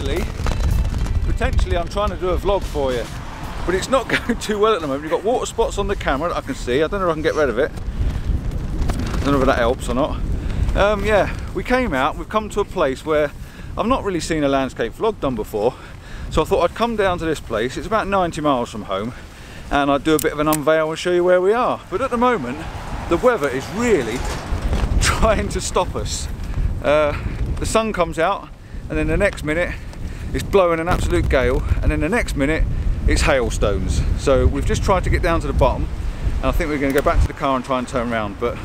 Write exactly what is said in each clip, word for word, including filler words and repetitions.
potentially, potentially I'm trying to do a vlog for you, but it's not going too well at the moment. You've got water spots on the camera that I can see. I don't know if I can get rid of it. I don't know if that helps or not. Um, yeah, we came out, we've come to a place where I've not really seen a landscape vlog done before, so I thought I'd come down to this place. It's about ninety miles from home, and I'd do a bit of an unveil and show you where we are. But at the moment, the weather is really trying to stop us. Uh, the sun comes out, and then the next minute it's blowing an absolute gale, and then the next minute it's hailstones. So we've just tried to get down to the bottom, and I think we're going to go back to the car and try and turn around. But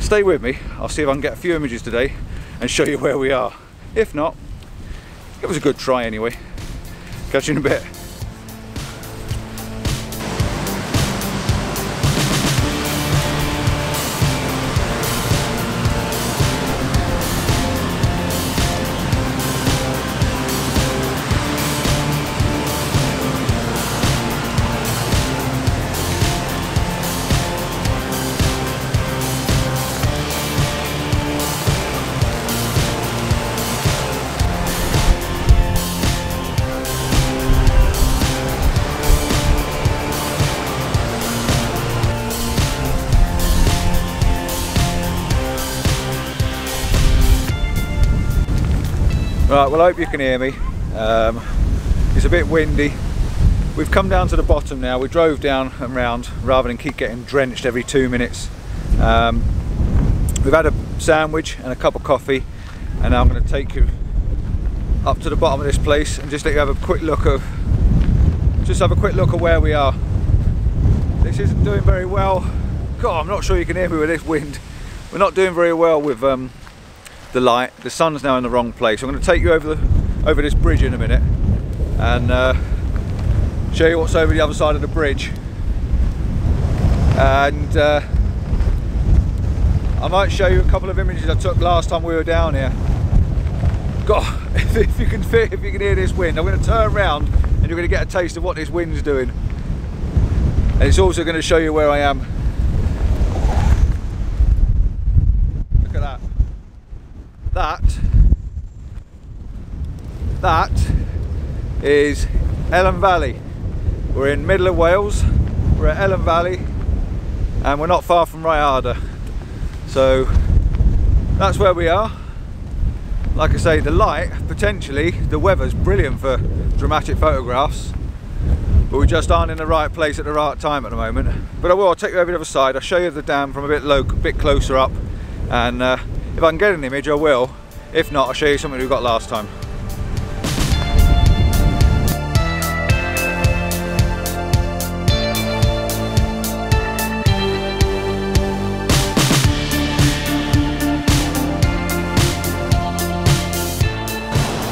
stay with me, I'll see if I can get a few images today and show you where we are. If not, it was a good try anyway. Catch you in a bit. Right, well I hope you can hear me. Um, it's a bit windy. We've come down to the bottom now. We drove down and round rather than keep getting drenched every two minutes. Um, we've had a sandwich and a cup of coffee, and now I'm going to take you up to the bottom of this place and just let you have a quick look of just have a quick look at where we are. This isn't doing very well. God, I'm not sure you can hear me with this wind. We're not doing very well with um, the light. The sun's now in the wrong place. I'm going to take you over the over this bridge in a minute and uh, show you what's over the other side of the bridge, and uh, I might show you a couple of images I took last time we were down here. God, if, if you can fit, if you can hear this wind, I'm going to turn around and you're going to get a taste of what this wind's doing, and it's also going to show you where I am. Look at that. That, that is Elan Valley. We're in middle of Wales, we're at Elan Valley, and we're not far from Rhayader. So that's where we are. Like I say, the light, potentially, the weather's brilliant for dramatic photographs, but we just aren't in the right place at the right time at the moment. But I will, I'll take you over the other side, I'll show you the dam from a bit, low, bit closer up, and uh, if I can get an image, I will. If not, I'll show you something we got last time.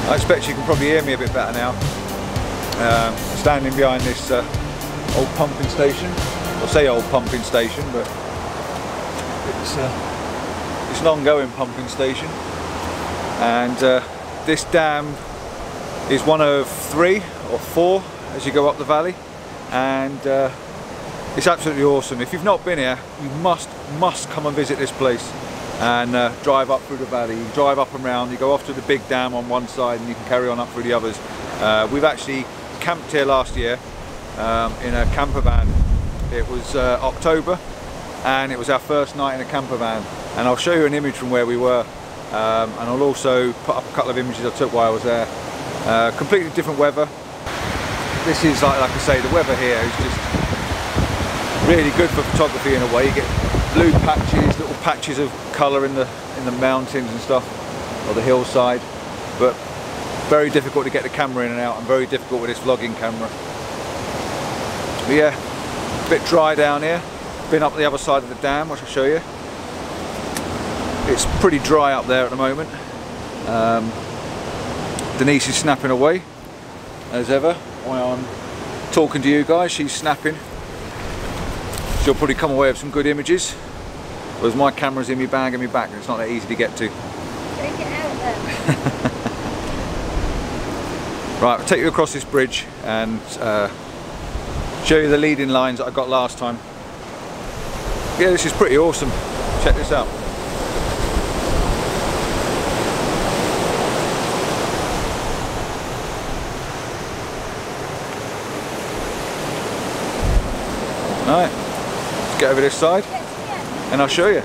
I expect you can probably hear me a bit better now. Um, standing behind this uh, old pumping station. I'll say old pumping station, but it's... Uh, It's an ongoing pumping station, and uh, this dam is one of three or four as you go up the valley, and uh, it's absolutely awesome. If you've not been here, you must must come and visit this place and uh, drive up through the valley. You drive up and round, you go off to the big dam on one side and you can carry on up through the others. Uh, we've actually camped here last year um, in a camper van. It was uh, October, and it was our first night in a camper van, and I'll show you an image from where we were, um, and I'll also put up a couple of images I took while I was there. Uh, completely different weather. This is, like, like I say, the weather here is just really good for photography in a way. You get blue patches, little patches of colour in the, in the mountains and stuff, or the hillside, but very difficult to get the camera in and out, and very difficult with this vlogging camera. But yeah, a bit dry down here. Been up the other side of the dam, which I'll show you. It's pretty dry up there at the moment. Um, Denise is snapping away as ever while I'm talking to you guys. She's snapping. She'll probably come away with some good images. Whereas my camera's in my bag and my back, and it's not that easy to get to. Take it out then. Right, I'll take you across this bridge and uh, show you the leading lines that I got last time. Yeah, this is pretty awesome. Check this out. Alright, let's get over this side and I'll show you.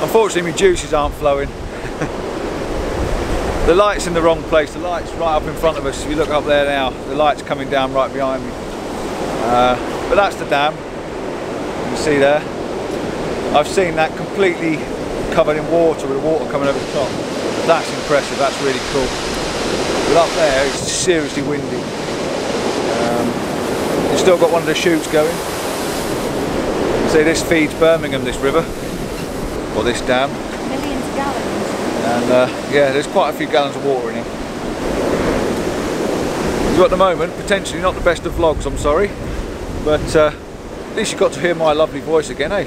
Unfortunately, my juices aren't flowing. The light's in the wrong place. The light's right up in front of us. If you look up there now, the light's coming down right behind me. Uh, but that's the dam. You can see there. I've seen that completely covered in water with the water coming over the top. That's impressive. That's really cool. But up there, it's seriously windy. Um, you've still got one of the chutes going. See, this feeds Birmingham, this river. Or this dam. Millions of gallons. And uh, yeah, there's quite a few gallons of water in here. So at the moment, potentially not the best of vlogs, I'm sorry. But uh, at least you got to hear my lovely voice again, eh?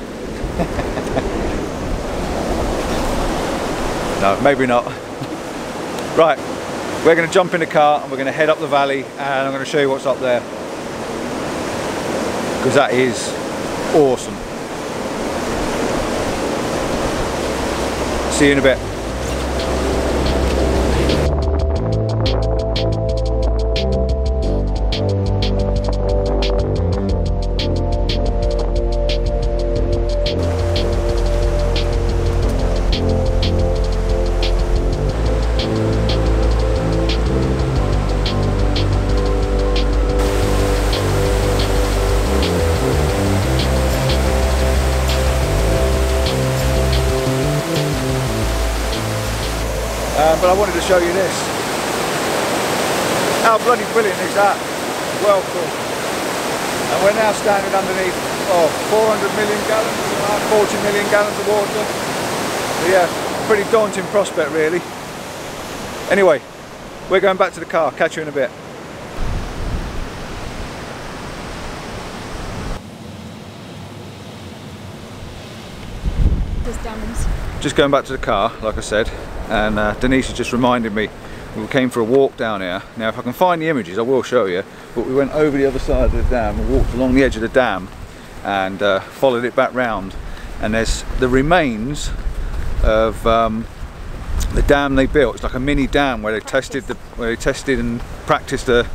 No, maybe not. Right, we're going to jump in the car and we're going to head up the valley and I'm going to show you what's up there. Because that is awesome. See you in a bit. But I wanted to show you this. How bloody brilliant is that? Well cool. And we're now standing underneath oh, four hundred million gallons, around forty million gallons of water. But yeah, pretty daunting prospect really. Anyway, we're going back to the car. Catch you in a bit. Just going back to the car, like I said, and uh, Denise has just reminded me we came for a walk down here. Now if I can find the images I will show you, but we went over the other side of the dam and walked along the edge of the dam and uh, followed it back round, and there's the remains of um, the dam they built. It's like a mini dam where they tested the where they tested and practiced the,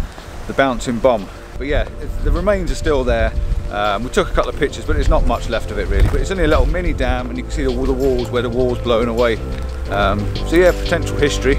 the bouncing bomb. But yeah, the remains are still there. Um, we took a couple of pictures, but there's not much left of it really. But it's only a little mini dam, and you can see all the walls where the wall's blown away. Um, so yeah, potential history.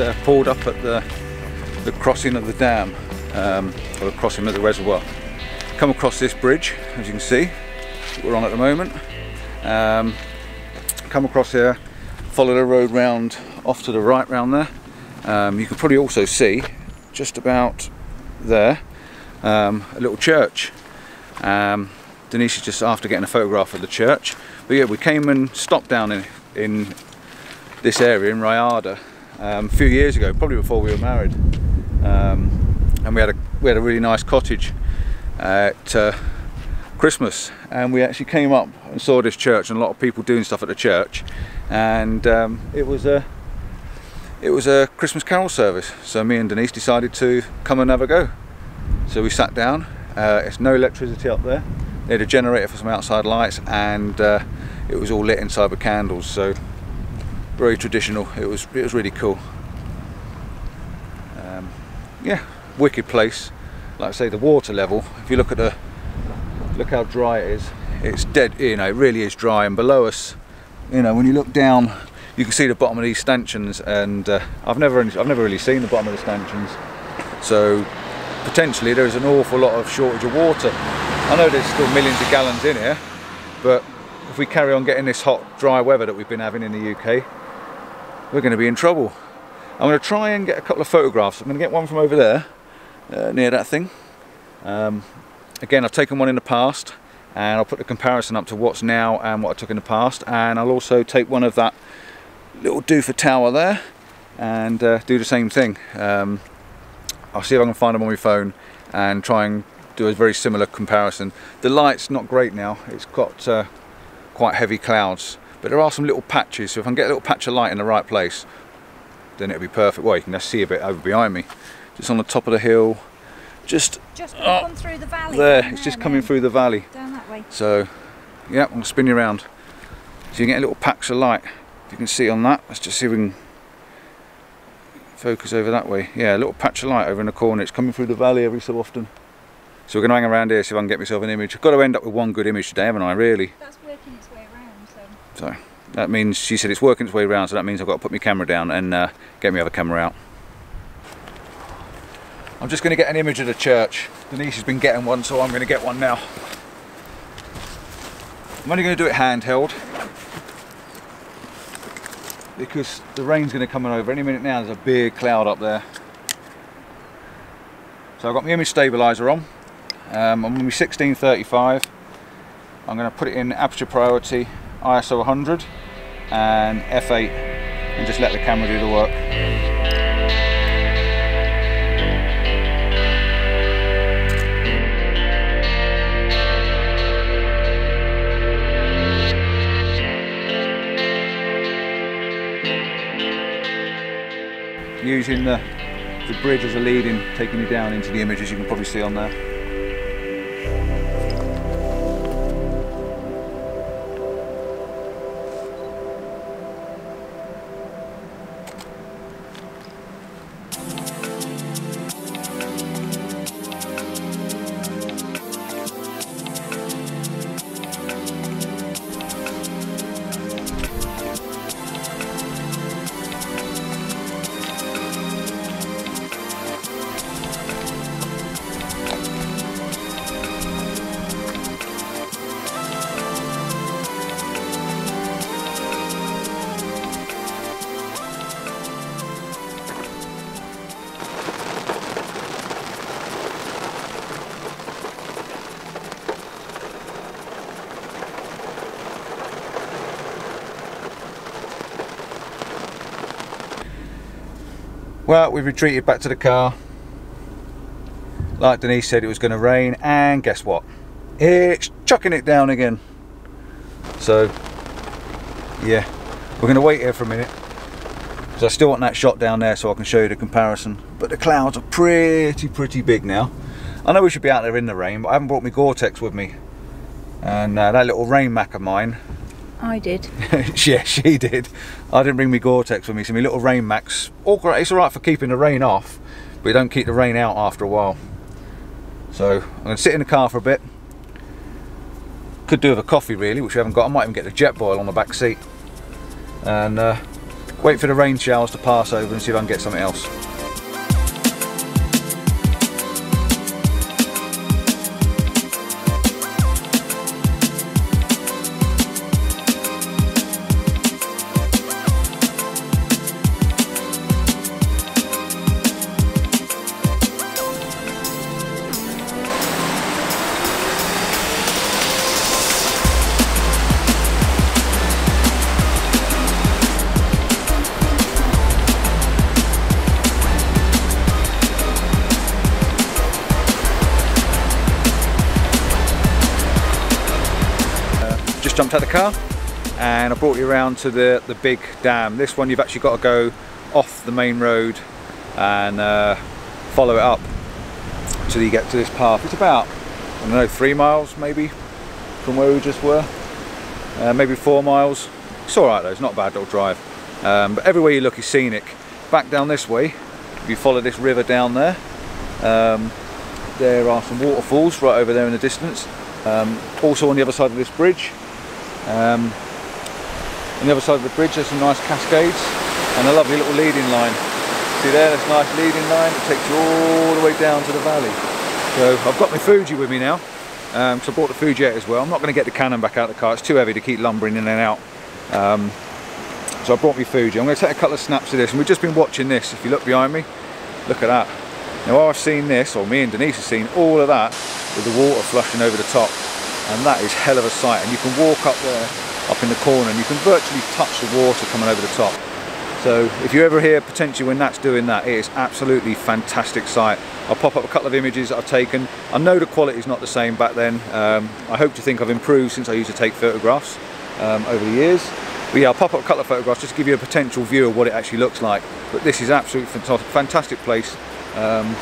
Uh, pulled up at the, the crossing of the dam, um, or the crossing of the reservoir. Come across this bridge, as you can see, that we're on at the moment. Um, come across here, follow the road round off to the right round there. Um, you can probably also see, just about there, um, a little church. Um, Denise is just after getting a photograph of the church. But yeah, we came and stopped down in, in this area, in Rhayader. Um, a few years ago, probably before we were married, um, and we had a we had a really nice cottage at uh, Christmas, and we actually came up and saw this church and a lot of people doing stuff at the church, and um, it was a it was a Christmas carol service, so me and Denise decided to come and have a go. So we sat down, uh, it's no electricity up there, they had a generator for some outside lights, and uh, it was all lit inside with candles, so very traditional. It was, it was really cool. Um, yeah, wicked place. Like I say, the water level, if you look at the, look how dry it is, it's dead, you know, it really is dry. And below us, you know, when you look down, you can see the bottom of these stanchions, and uh, I've never I've never really seen the bottom of the stanchions, so potentially there is an awful lot of shortage of water. I know there's still millions of gallons in here, but if we carry on getting this hot, dry weather that we've been having in the U K, we're going to be in trouble. I'm going to try and get a couple of photographs. I'm going to get one from over there, uh, near that thing. Um, again, I've taken one in the past, and I'll put the comparison up to what's now and what I took in the past, and I'll also take one of that little doofer tower there and uh, do the same thing. Um, I'll see if I can find them on my phone and try and do a very similar comparison. The light's not great now, it's got uh, quite heavy clouds, but there are some little patches, so if I can get a little patch of light in the right place, then it'll be perfect. Well, you can see a bit over behind me, just on the top of the hill, just, just uh, on through the valley there, it's there, just coming through the valley down that way. So yeah, I'm gonna spin you around so you get little packs of light. If you can see on that, let's just see if we can focus over that way. Yeah, a little patch of light over in the corner, it's coming through the valley every so often. So we're gonna hang around here, see if I can get myself an image. I've got to end up with one good image today, haven't I, really? That's working its way around, so. So that means, she said it's working its way around, so that means I've got to put my camera down and uh, get my other camera out. I'm just going to get an image of the church. Denise has been getting one, so I'm going to get one now. I'm only going to do it handheld, because the rain's going to come over any minute now. There's a big cloud up there. So I've got my image stabiliser on. Um, I'm on my sixteen thirty-five. I'm going to put it in aperture priority, I S O one hundred, and F eight, and just let the camera do the work. Using the, the bridge as a lead in, taking you down into the images you can probably see on there. Well, we've retreated back to the car. Like Denise said, it was going to rain, and guess what? It's chucking it down again. So, yeah, we're going to wait here for a minute, because I still want that shot down there so I can show you the comparison. But the clouds are pretty, pretty big now. I know we should be out there in the rain, but I haven't brought my Gore-Tex with me. And uh, that little rain mac of mine. I did. Yeah, she did. I didn't bring me Gore-Tex with me, so my little rain macs. It's all right for keeping the rain off, but you don't keep the rain out after a while. So I'm going to sit in the car for a bit. Could do with a coffee, really, which we haven't got. I might even get the jet boil on the back seat. And uh, wait for the rain showers to pass over and see if I can get something else. Jumped out of the car, and I brought you around to the the big dam. This one you've actually got to go off the main road and uh, follow it up till you get to this path. It's about, I don't know, three miles maybe from where we just were, uh, maybe four miles. It's all right though, it's not a bad little drive. Um, but everywhere you look is scenic. Back down this way, if you follow this river down there, um, there are some waterfalls right over there in the distance. Um, also on the other side of this bridge, um, on the other side of the bridge there's some nice cascades and a lovely little leading line. See there, that's a nice leading line, it takes you all the way down to the valley. So I've got my Fuji with me now, um, so I bought the Fuji out as well. I'm not going to get the Canon back out of the car, it's too heavy to keep lumbering in and out. Um, so I brought my Fuji. I'm going to take a couple of snaps of this, and we've just been watching this. If you look behind me, look at that. Now I've seen this, or me and Denise have seen all of that with the water flushing over the top, and that is hell of a sight. And you can walk up there, up in the corner, and you can virtually touch the water coming over the top. So if you're ever here potentially when that's doing that, it is absolutely fantastic sight. I'll pop up a couple of images that I've taken. I know the quality is not the same back then. Um, I hope to think I've improved since I used to take photographs um, over the years. But yeah, I'll pop up a couple of photographs just to give you a potential view of what it actually looks like. But this is absolutely fantastic place. Um,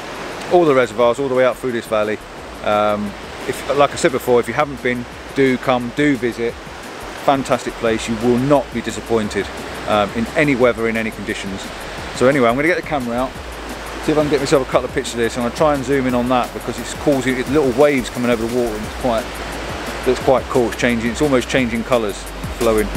all the reservoirs, all the way up through this valley. Um, if, like I said before, if you haven't been, do come, do visit. Fantastic place, you will not be disappointed um, in any weather, in any conditions. So anyway, I'm going to get the camera out, see if I can get myself a couple of pictures of this. I'm going to try and zoom in on that because it's causing it's little waves coming over the water, and it's quite, it's quite cool. It's changing, it's almost changing colours, flowing.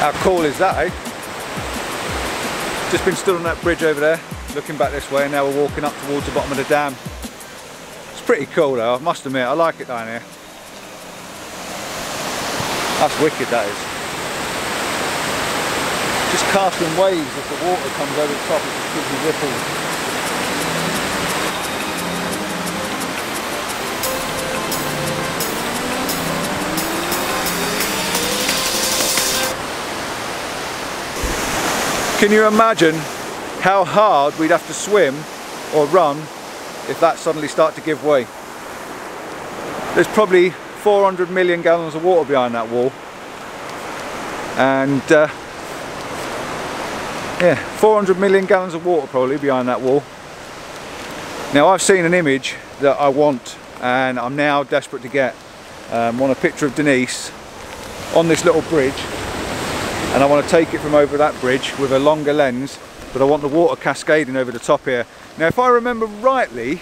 How cool is that, eh? Just been stood on that bridge over there, looking back this way, and now we're walking up towards the bottom of the dam. It's pretty cool though, I must admit, I like it down here. That's wicked, that is. Just casting waves as the water comes over the top, it just gives you ripples. Can you imagine how hard we'd have to swim or run if that suddenly started to give way? There's probably four hundred million gallons of water behind that wall. And uh, yeah, four hundred million gallons of water probably behind that wall. Now I've seen an image that I want and I'm now desperate to get. Um, I want a picture of Denise on this little bridge. And I want to take it from over that bridge with a longer lens, but I want the water cascading over the top here. Now if I remember rightly,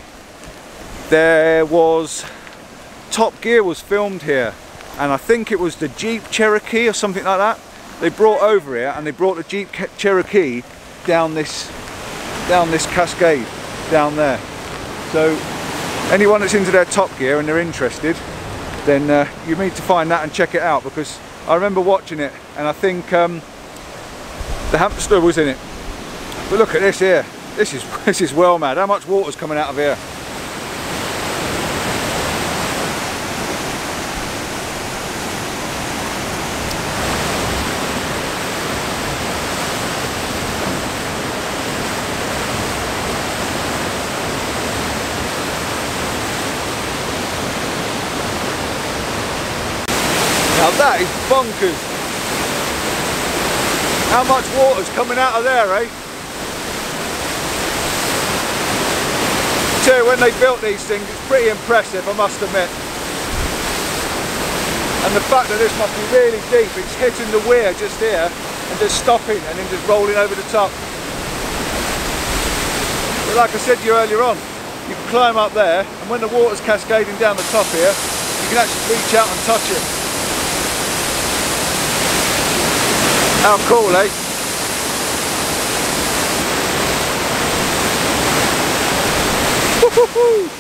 there was, Top Gear was filmed here, and I think it was the Jeep Cherokee or something like that. They brought over here and they brought the Jeep Cherokee down this, down this cascade, down there. So anyone that's into their Top Gear and they're interested, then uh, you need to find that and check it out, because I remember watching it, and I think um, the hamster was in it. But look at this here. This is this is well mad. How much water's coming out of here? Now that is bonkers. How much water's coming out of there, eh? I tell you, when they built these things, it's pretty impressive, I must admit. And the fact that this must be really deep, it's hitting the weir just here and just stopping and then just rolling over the top. But like I said to you earlier on, you climb up there, and when the water's cascading down the top here, you can actually reach out and touch it. How cool, eh? Woo-hoo-hoo!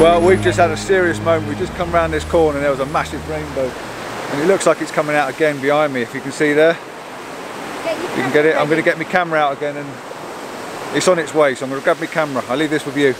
Well, we've just had a serious moment. We've just come round this corner and there was a massive rainbow. And it looks like it's coming out again behind me, if you can see there. You can get it. I'm going to get my camera out again and it's on its way, so I'm going to grab my camera. I'll leave this with you.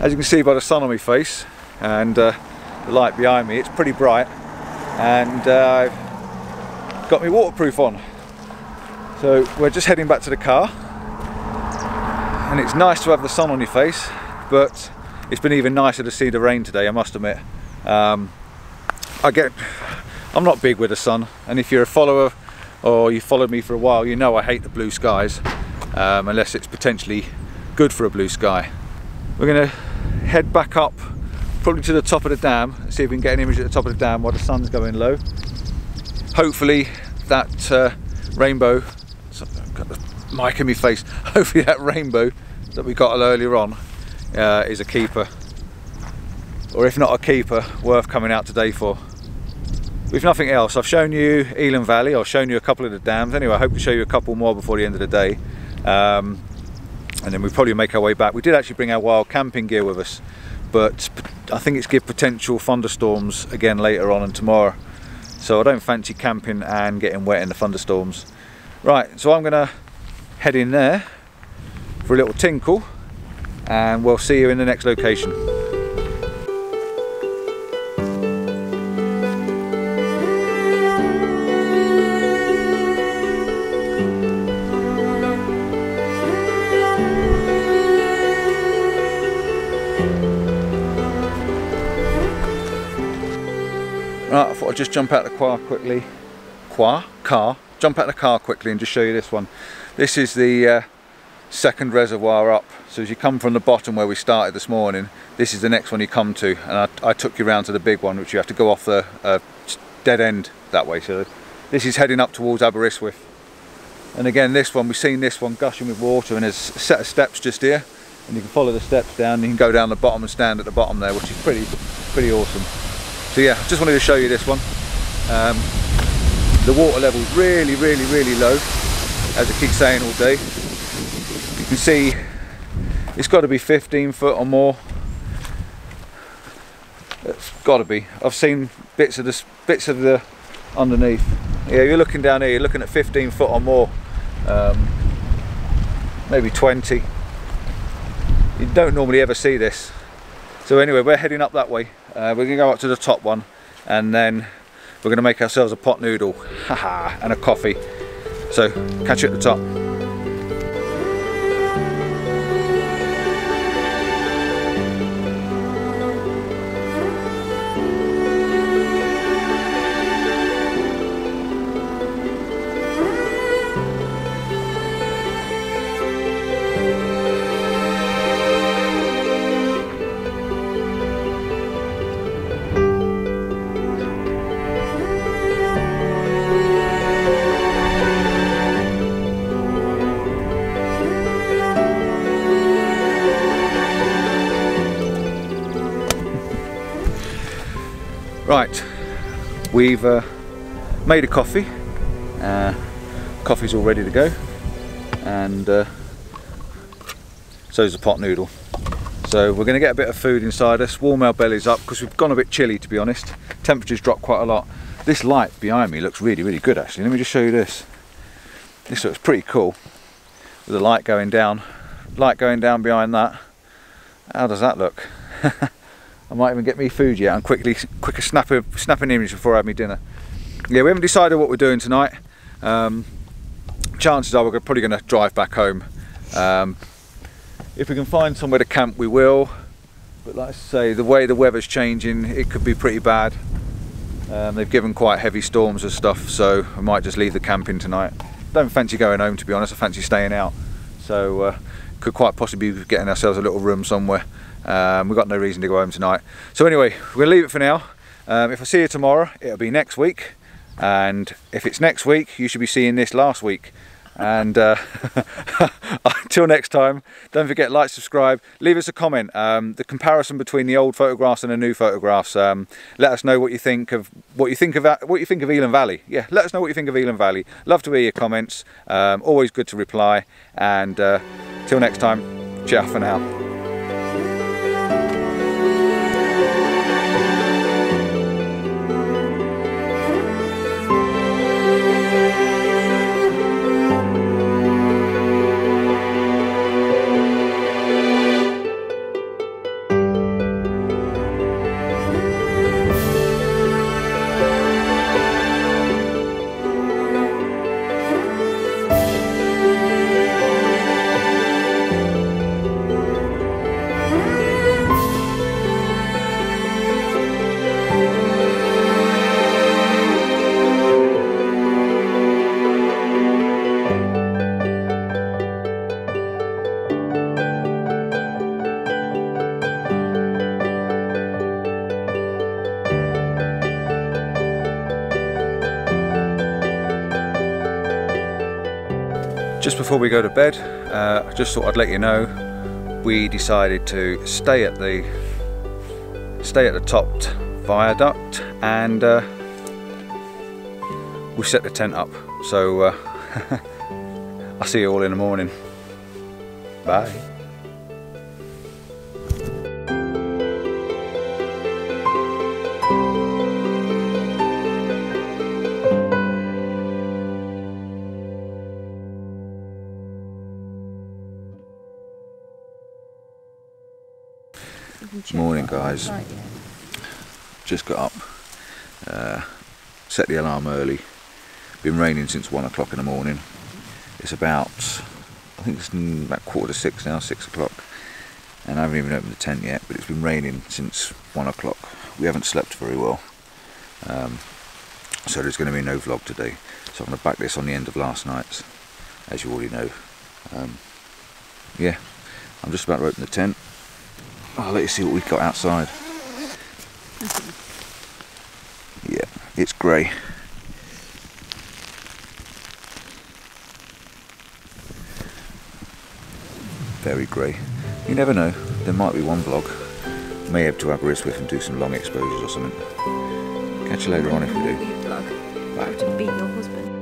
As you can see by the sun on my face and uh, the light behind me, it's pretty bright, and uh, I've got my waterproof on. So we're just heading back to the car, and it's nice to have the sun on your face, but it's been even nicer to see the rain today, I must admit. Um, I get, I'm not big with the sun, and if you're a follower or you followed me for a while, you know I hate the blue skies, um, unless it's potentially good for a blue sky. We're going to head back up, probably to the top of the dam, and see if we can get an image at the top of the dam while the sun's going low. Hopefully that uh, rainbow, I've got the mic in my face, hopefully that rainbow that we got earlier on uh, is a keeper. Or if not a keeper, worth coming out today for. If nothing else, I've shown you Elan Valley, I've shown you a couple of the dams. Anyway, I hope to show you a couple more before the end of the day. Um, and then we probably make our way back. We did actually bring our wild camping gear with us, but I think it's give potential thunderstorms again later on and tomorrow, so I don't fancy camping and getting wet in the thunderstorms. Right, so I'm gonna head in there for a little tinkle and we'll see you in the next location. Right, I thought I'd just jump out of the car quickly. Qua? Car? Jump out of the car quickly and just show you this one. This is the uh, second reservoir up. So as you come from the bottom where we started this morning, this is the next one you come to. And I, I took you round to the big one, which you have to go off the uh, dead end that way. So this is heading up towards Aberystwyth. And again, this one, we've seen this one gushing with water, and there's a set of steps just here. And you can follow the steps down, you can go down the bottom and stand at the bottom there, which is pretty, pretty awesome. So yeah, just wanted to show you this one. Um, the water level is really, really, really low, as I keep saying all day. You can see it's got to be fifteen foot or more. It's got to be. I've seen bits of the bits of the underneath. Yeah, you're looking down here. You're looking at fifteen foot or more, um, maybe twenty. You don't normally ever see this. So anyway, we're heading up that way. Uh, we're gonna go up to the top one, and then we're gonna make ourselves a pot noodle, haha, and a coffee. So catch you at the top. Right, we've uh, made a coffee, uh, coffee's all ready to go, and uh, so's the pot noodle. So we're going to get a bit of food inside us, warm our bellies up, because we've gone a bit chilly, to be honest. Temperatures dropped quite a lot. This light behind me looks really, really good actually. Let me just show you this. This looks pretty cool, with the light going down, light going down behind that. How does that look? I might even get me food yet. I'm quickly, quicker snap a, snap an image before I have me dinner. Yeah, we haven't decided what we're doing tonight. Um, chances are we're probably going to drive back home. Um, if we can find somewhere to camp, we will. But like I say, the way the weather's changing, it could be pretty bad. Um, they've given quite heavy storms and stuff, so I might just leave the camping tonight. Don't fancy going home, to be honest. I fancy staying out. So uh, could quite possibly be getting ourselves a little room somewhere. Um, we've got no reason to go home tonight. So anyway, we're gonna leave it for now. Um, if I see you tomorrow, it'll be next week. And if it's next week, you should be seeing this last week. And uh, until next time, don't forget, like, subscribe, leave us a comment. Um, the comparison between the old photographs and the new photographs. Um, let us know what you think of what you think of what you think of Elan Valley. Yeah, let us know what you think of Elan Valley. Love to hear your comments. Um, always good to reply. And uh, till next time, ciao for now. Just before we go to bed, uh, I just thought I'd let you know we decided to stay at the stay at the topped viaduct, and uh, we set the tent up. So uh, I'll see you all in the morning. Bye. Morning guys, right, yeah. Just got up, uh, set the alarm early. Been raining since one o'clock in the morning. It's about, I think it's about quarter to six now, six o'clock, and I haven't even opened the tent yet, but it's been raining since one o'clock. We haven't slept very well, um, so there's going to be no vlog today. So I'm going to back this on the end of last night's, as you already know. Um, yeah, I'm just about to open the tent. I'll let you see what we've got outside. Yeah, it's grey. Very grey. You never know, there might be one vlog. May head to Aberystwyth and do some long exposures or something. Catch you later on if we do. Bye.